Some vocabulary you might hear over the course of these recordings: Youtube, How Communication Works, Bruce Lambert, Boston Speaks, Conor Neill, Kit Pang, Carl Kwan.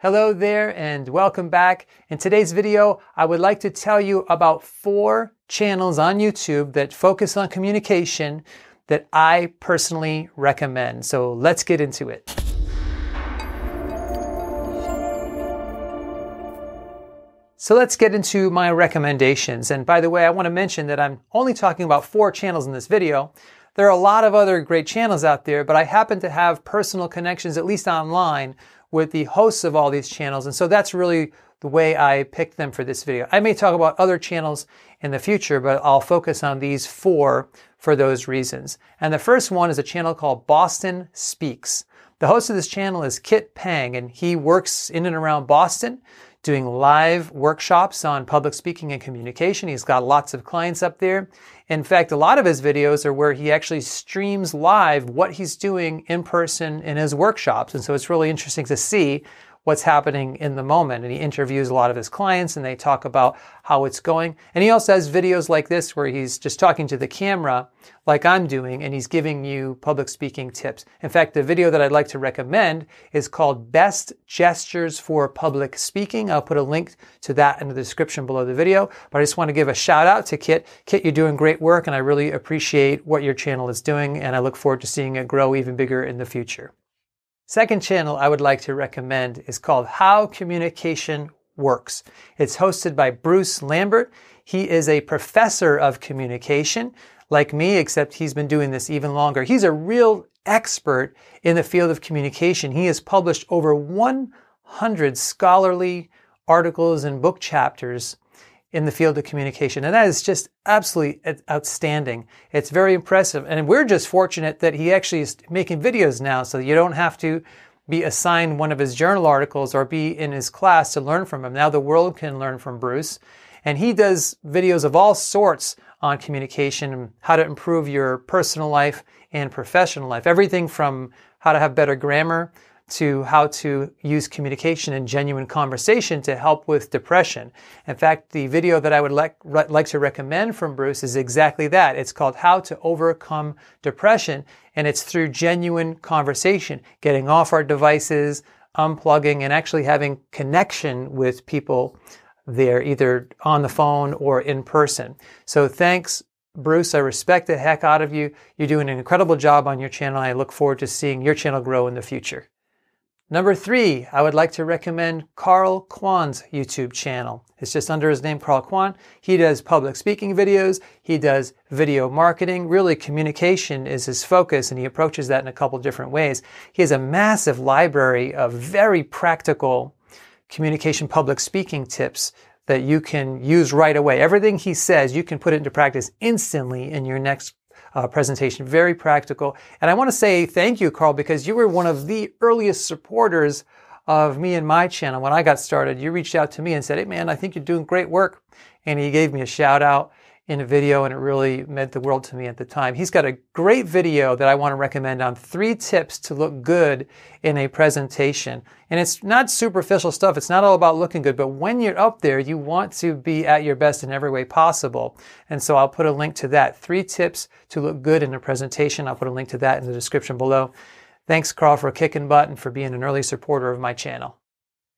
Hello there and welcome back. In today's video, I would like to tell you about 4 channels on YouTube that focus on communication that I personally recommend. So let's get into it. So let's get into my recommendations. And by the way, I want to mention that I'm only talking about 4 channels in this video. There are a lot of other great channels out there, but I happen to have personal connections, at least online, with the hosts of all these channels, and so that's really the way I picked them for this video. I may talk about other channels in the future, but I'll focus on these 4 for those reasons. And the first one is a channel called Boston Speaks. The host of this channel is Kit Pang, and he works in and around Boston doing live workshops on public speaking and communication. He's got lots of clients up there. In fact, a lot of his videos are where he actually streams live what he's doing in person in his workshops. And so it's really interesting to see what's happening in the moment. And he interviews a lot of his clients and they talk about how it's going. And he also has videos like this where he's just talking to the camera like I'm doing and he's giving you public speaking tips. In fact, the video that I'd like to recommend is called Best Gestures for Public Speaking. I'll put a link to that in the description below the video. But I just want to give a shout out to Kit. Kit, you're doing great work and I really appreciate what your channel is doing and I look forward to seeing it grow even bigger in the future. Second channel I would like to recommend is called How Communication Works. It's hosted by Bruce Lambert. He is a professor of communication, like me, except he's been doing this even longer. He's a real expert in the field of communication. He has published over 100 scholarly articles and book chapters in the field of communication. And that is just absolutely outstanding. It's very impressive. And we're just fortunate that he actually is making videos now, so you don't have to be assigned one of his journal articles or be in his class to learn from him. Now the world can learn from Bruce. And he does videos of all sorts on communication and how to improve your personal life and professional life. Everything from how to have better grammar to how to use communication and genuine conversation to help with depression. In fact, the video that I would like to recommend from Bruce is exactly that. It's called How to Overcome Depression, and it's through genuine conversation, getting off our devices, unplugging, and actually having connection with people there, either on the phone or in person. So thanks, Bruce, I respect the heck out of you. You're doing an incredible job on your channel. I look forward to seeing your channel grow in the future. Number 3, I would like to recommend Carl Kwan's YouTube channel. It's just under his name, Carl Kwan. He does public speaking videos. He does video marketing. Really, communication is his focus, and he approaches that in a couple different ways. He has a massive library of very practical communication public speaking tips that you can use right away. Everything he says, you can put it into practice instantly in your next presentation. Very practical. And I want to say thank you, Carl, because you were one of the earliest supporters of me and my channel. When I got started, you reached out to me and said, hey man, I think you're doing great work. And he gave me a shout out in a video and it really meant the world to me at the time. He's got a great video that I want to recommend on 3 tips to look good in a presentation. And it's not superficial stuff. It's not all about looking good, but when you're up there, you want to be at your best in every way possible. And so I'll put a link to that. 3 tips to look good in a presentation. I'll put a link to that in the description below. Thanks, Carl, for kicking butt and for being an early supporter of my channel.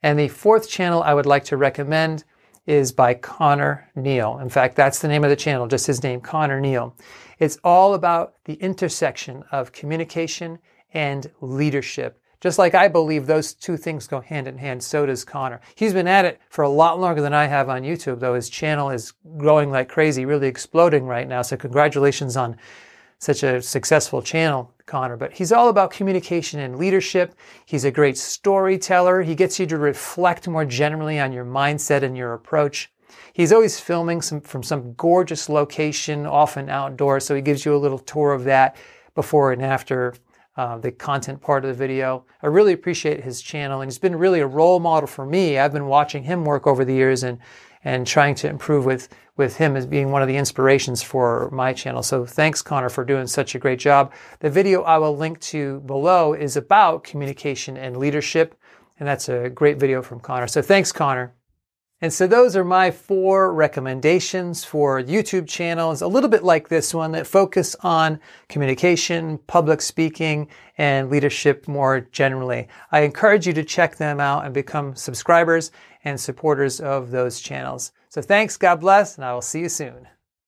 And the 4th channel I would like to recommend is by Conor Neill. In fact, that's the name of the channel, just his name, Conor Neill. It's all about the intersection of communication and leadership. Just like I believe those 2 things go hand in hand, so does Conor. He's been at it for a lot longer than I have on YouTube, though his channel is growing like crazy, really exploding right now. So congratulations on such a successful channel, Conor. But he's all about communication and leadership. He's a great storyteller. He gets you to reflect more generally on your mindset and your approach. He's always filming from some gorgeous location, often outdoors, so he gives you a little tour of that before and after the content part of the video. I really appreciate his channel, and he's been really a role model for me. I've been watching him work over the years and trying to improve with him as being one of the inspirations for my channel. So thanks, Conor, for doing such a great job. The video I will link to below is about communication and leadership, and that's a great video from Conor. So thanks, Conor. And so those are my four recommendations for YouTube channels, a little bit like this one, that focus on communication, public speaking, and leadership more generally. I encourage you to check them out and become subscribers and supporters of those channels. So thanks, God bless, and I will see you soon.